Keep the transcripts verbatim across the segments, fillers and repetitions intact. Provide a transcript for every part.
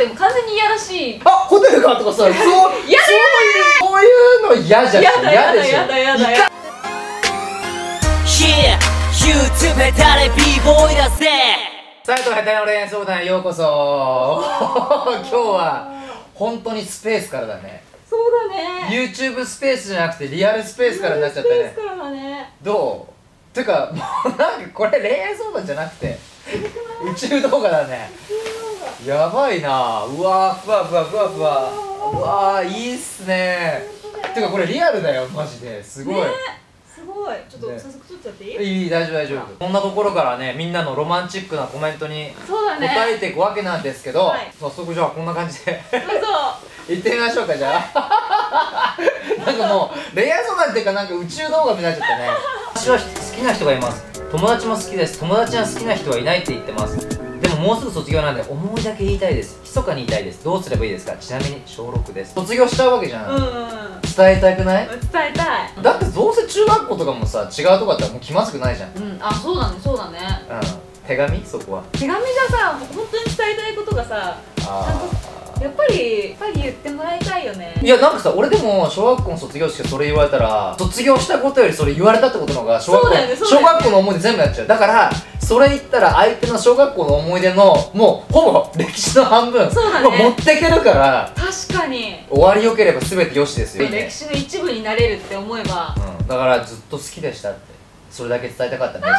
っても完全にいやらしい。あ、ホテルかとかさ、そう、そういうそういうの嫌じゃん。嫌だ嫌だ嫌だ嫌だ嫌だ。さあ、とヘタレの恋愛相談へようこそ。今日は本当にスペースからだね。そうだね。YouTube スペースじゃなくてリアルスペースからになっちゃったね。リアルスペースからだね。どう？てか、もうなんかこれ恋愛相談じゃなくて宇宙動画だね。やばいな。うわー、ふわふわふわふわ。うわー、いいっすね。てかこれリアルだよ、マジで。すごい、ね、すごい。ちょっと早速撮っちゃっていい、ね、いい、大丈夫大丈夫。こんなところからね、みんなのロマンチックなコメントに答えていくわけなんですけど、ね、早速じゃあこんな感じでいってみましょうか。じゃあなんかもう恋愛相談っていうか、なんか宇宙動画になっちゃったね。私は好きな人がいます。友達も好きです。友達は好きな人はいないって言ってます。でももうすぐ卒業なんで思いだけ言いたいです。密かに言いたいです。どうすればいいですか？ちなみにしょうろくです。卒業しちゃうわけじゃん。うん、うん、伝えたくない？伝えたい。だってどうせ中学校とかもさ、違うとかってもう気まずくないじゃん。うん、あ、そうだねそうだね。うん、手紙？そこは手紙がさ、本当に伝えたいことがさ、やっぱり、やっぱり言ってもらいたいよね。いや、なんかさ、俺でも小学校の卒業式でそれ言われたら、卒業したことよりそれ言われたってことの方が小学校、ね、小学校の思い出全部やっちゃう。だからそれ言ったら相手の小学校の思い出のもうほぼ歴史の半分、そうだね、持ってけるから。確かに終わりよければ全てよしですよね。歴史の一部になれるって思えば、うん、だからずっと好きでしたってそれだけ伝えたかったんです。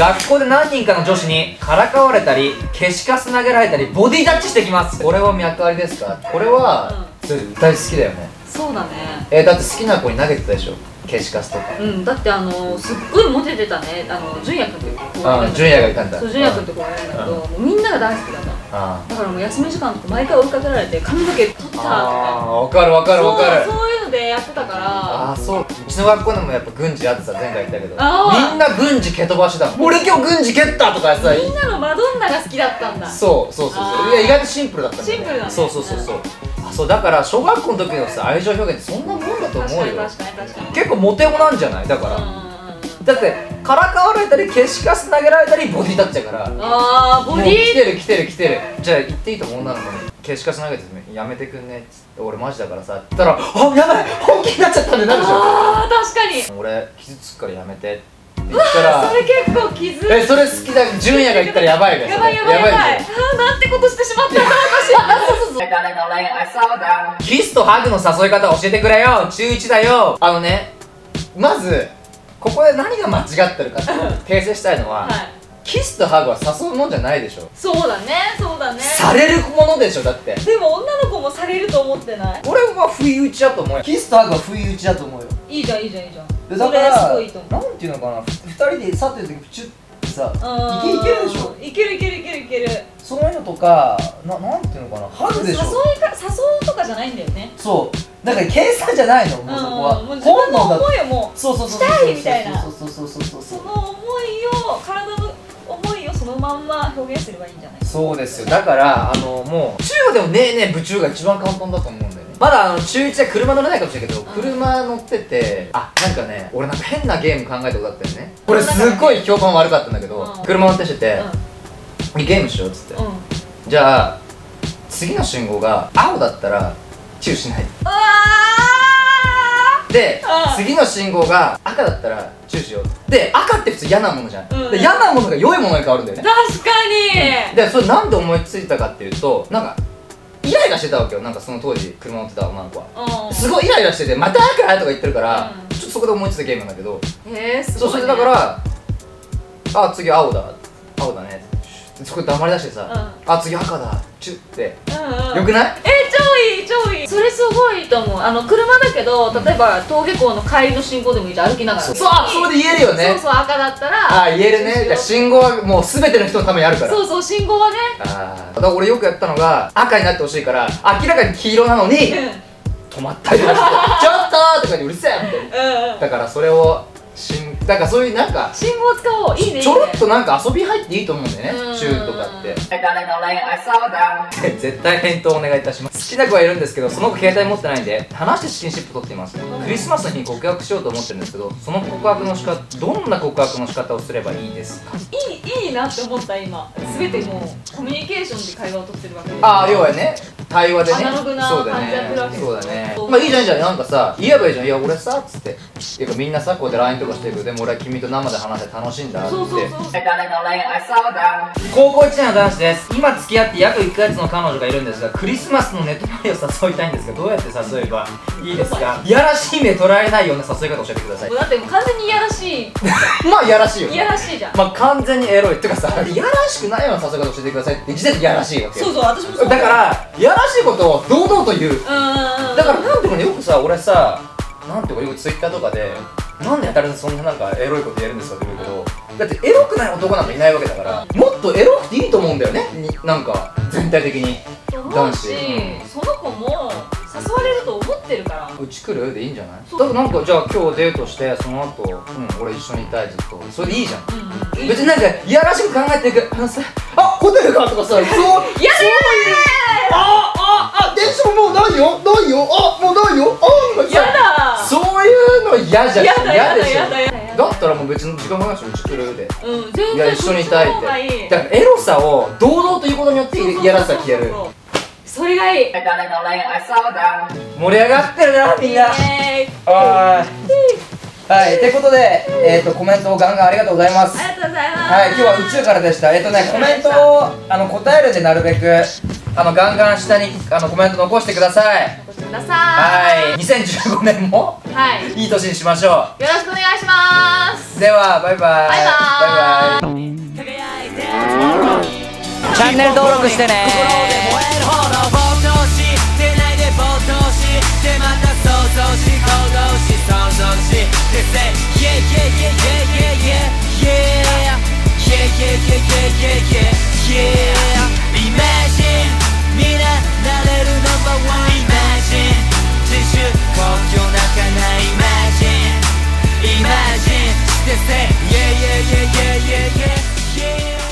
学校で何人かの女子にからかわれたり、消しカス投げられたり、ボディタッチしてきます。これは脈ありですか？これは、うん、大好きだよね。そうだね。えー、だって好きな子に投げてたでしょ、消しカスとか。うん、だってあのすっごいモテてたね、あの純也君って子がいたんだけど、純也がいたんだ。そう、純也君って子がいたんだけど、みんなが大好きだった。だからもう休み時間とか毎回追いかけられて、髪の毛取ったとか。わかるわかるわかる。そういうのでやってたから。あ、そう、うちの学校でもやっぱ軍事やってさ、前回言ったけど、みんな軍事蹴飛ばしだもん。俺今日軍事蹴ったとかさ。みんなのマドンナが好きだったんだ。そうそうそうそう。いや、意外とシンプルだったんだよね。シンプルだね。そうそうそうそう。あ、そうだから小学校の時のさ、愛情表現ってそんなもんだと思うよ。確かに確かに確かに。結構モテ男なんじゃない？だからだってからかわれたり、消しカス投げられたり、ボディタッチやから。あー、ボディー来てる来てる来てる。じゃあ言っていいと思う？女の子に消しカス投げてやめてくんねっつって、俺マジだからさって言ったら、あ、やばい、本気になっちゃったんでなるでしょ。あー、確かに。俺傷つくからやめてって言ったら、うわ、それ結構傷つく。え、それ好きだ。純也が言ったらやばいね。やばいやばいやばい。あー、なんてことしてしまった。キスとハグの誘い方教えてくれよ。ちゅういちだよ。あのね、まずここで何が間違ってるかって訂正したいのは、はい、キスとハグは誘うもんじゃないでしょ。そうだねそうだね。されるものでしょ。だってでも女の子もされると思ってない？俺は不意打ちだと思うよ。キスとハグは不意打ちだと思うよ。いいじゃんいいじゃんいいじゃん。だからなんていうのかな、ふたりで去ってる時プチュッてさ、いけいけるでしょ。いけるいけるいけるいける。そういうのとか な, なんていうのかな、ハグでしょ。誘いか誘うとかじゃないんだよね。そうだから計算じゃないの。もうそこは自分の思いをもうしたいみたいな、その思いを、体の思いをそのまんま表現すればいいんじゃない。そうですよ。だからあのもう中央でもねえねえ部中が一番簡単だと思うんだよね。まだあのちゅういちで車乗れないかもしれないけど、車乗ってて、あ、なんかね、俺なんか変なゲーム考えたことあったよね。これすっごい評判悪かったんだけど、車乗ってしててゲームしようっつって、じゃあ次の信号が青だったらチューしないで、次の信号が赤だったらチューしようで、赤って普通嫌なものじゃん。嫌なものが良いものに変わるんだよね。確かに。でそれなんで思いついたかっていうと、なんかイライラしてたわけよ。なんかその当時車乗ってた女の子はすごいイライラしてて、また赤とか言ってるから、ちょっとそこで思いついたゲームなんだけど。へえ、すごい。そしてだから、あ、次青だ、青だね、そこで黙り出してさ、あ、次赤だ、チューってよくない？それすごいと思う。あの車だけど、例えば登下校の帰りの信号でもいいじゃん、歩きながら。そう、それで言えるよね。そうそう、赤だったらあ、言えるね。信号はもう全ての人のためにあるから。そうそう、信号はね。ああ、だから俺よくやったのが、赤になってほしいから明らかに黄色なのに止まったりとかして、ちょっとーとかにうるせえみたいな。だからそれを信号だからそういうなんか信号使おう、いいね、ちょろっとなんか遊び入っていいと思うんだよね、チューとかって。絶対返答お願いいたします。好きな子はいるんですけど、その子携帯持ってないんで話してスキンシップ取っています。クリスマスの日に告白しようと思ってるんですけど、その告白の仕方、どんな告白の仕方をすればいいですか？いいいいなって思った今。全てもうコミュニケーションで会話を取ってるわけです。ああ、要はね、対話でね、アナログな感じやってるわけです。そうだね。まあいいじゃん、いいじゃん。なんかさ、言えばいいじゃん。いや俺さっつってっていうか、みんなさこうやって ライン とかしてるけど、でも俺は君と生で話して楽しいんだって。そうそうそう。高校いちねんの男子です。今付き合って約いっかげつの彼女がいるんですが、クリスマスのネット前を誘いたいんですが、どうやって誘えばいいですか？いやらしい目捉えないような誘い方教えてください。だってもう完全にいやらしいまあいやらしいよね。いやらしいじゃん。まあ完全にエロいっていうかさ、いやらしくないような誘い方教えてくださいって時点でいやらしいわけ。そうそう、私もそうだから、いやらしいことを堂々と言う。だからなんていうかね、よくさ俺さ、なんていうかよくツイッターとかでなんでやたらそんななんかエロいことやるんですかって言うけど、だってエロくない男なんかいないわけだから、もっとエロくていいと思うんだよね、なんか全体的に。男子、その子も誘われると思ってるから、うち来るでいいんじゃない？だからなんか、じゃあ今日デートして、その後、うん、俺一緒にいたいずっと、それでいいじゃん。別になんかいやらしく考えていく、あ、ホテルかとかさ、そうやるよ。あああ、電車もうないよ、ないよ、あ、もうないよ、あ、やだ、そういうの嫌じゃん。やだやだやだやだ。だったらもう別の時間もないし、うち来るで、いや一緒にいたいって。だからエロさを堂々と言うことによってやらしさ消える。それがいい。盛り上がってるなみんな。はい、ということで、えっとコメントをガンガンありがとうございます。ありがとうございます。はい、今日は宇宙からでした。えっとね、コメントをあの答えるで、なるべくあのガンガン下にあのコメント残してください。残してください。はい、にせんじゅうごねんもはいいい年にしましょう。よろしくお願いします。ではバイバイ、バイバイ。チャンネル登録してね。Imagine, they say, yeah, yeah, yeah, yeah, yeah, yeah, yeah.